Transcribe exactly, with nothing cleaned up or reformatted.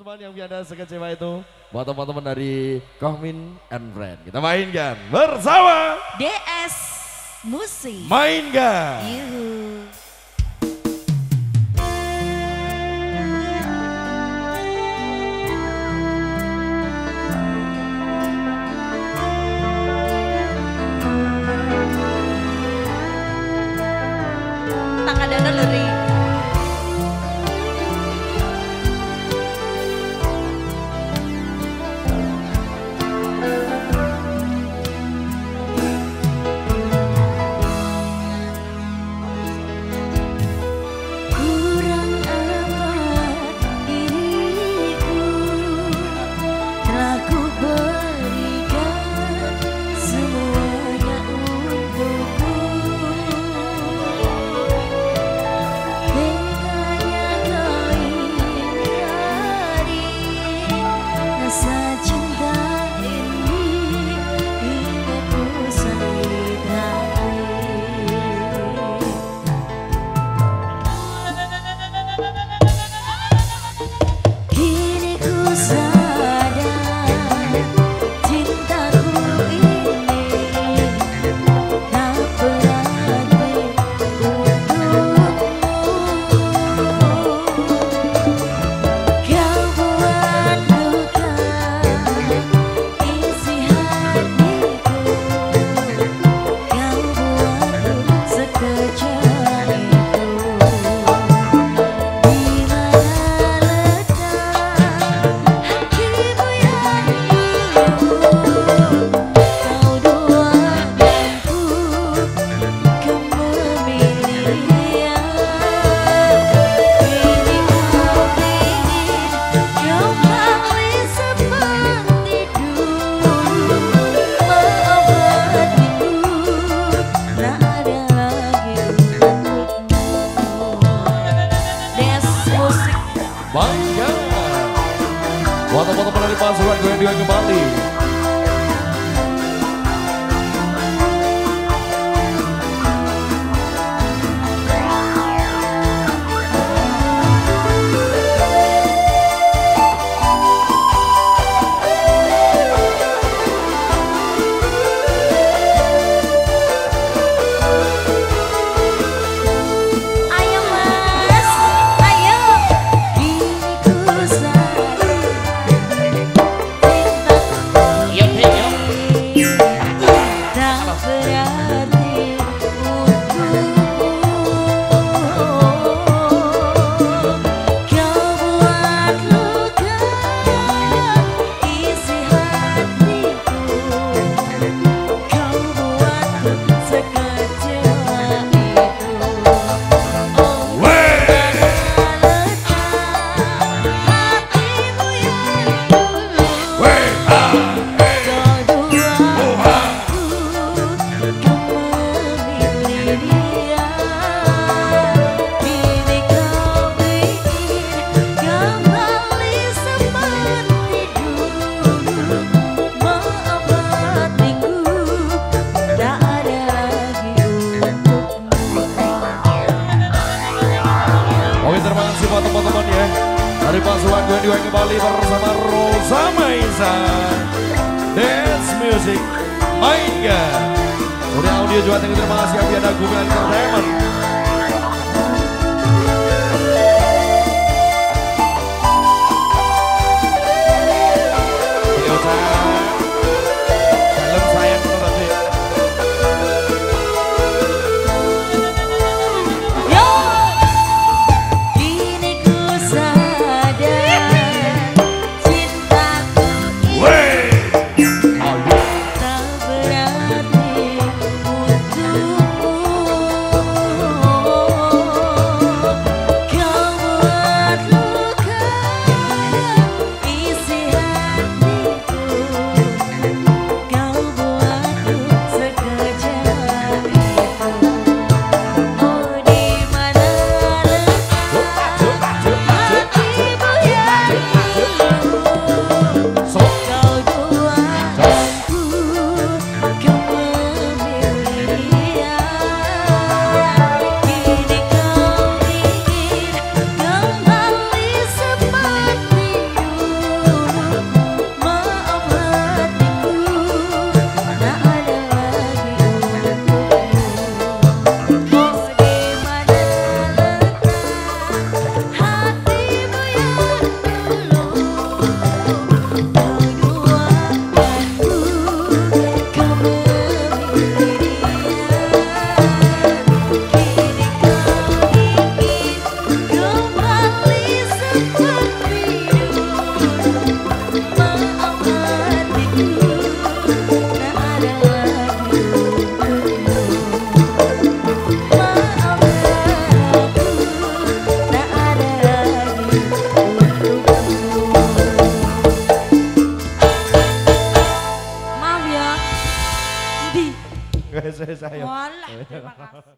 teman-teman yang biasa sekecewa itu, buat teman-teman dari Komin and Friends. Kita mainkan bersama D S Musik. Mainkan. Yuhu. Foto-foto pernah dipasang Surat Radio kembali. Teman-teman ya, dari pasukan dua kembali bersama Rosa Maisa Dance Music. Mainkan udah audio juga. Terima kasih kami ada Gumilang Entertainment. Oh, selesai. Walah, terima kasih.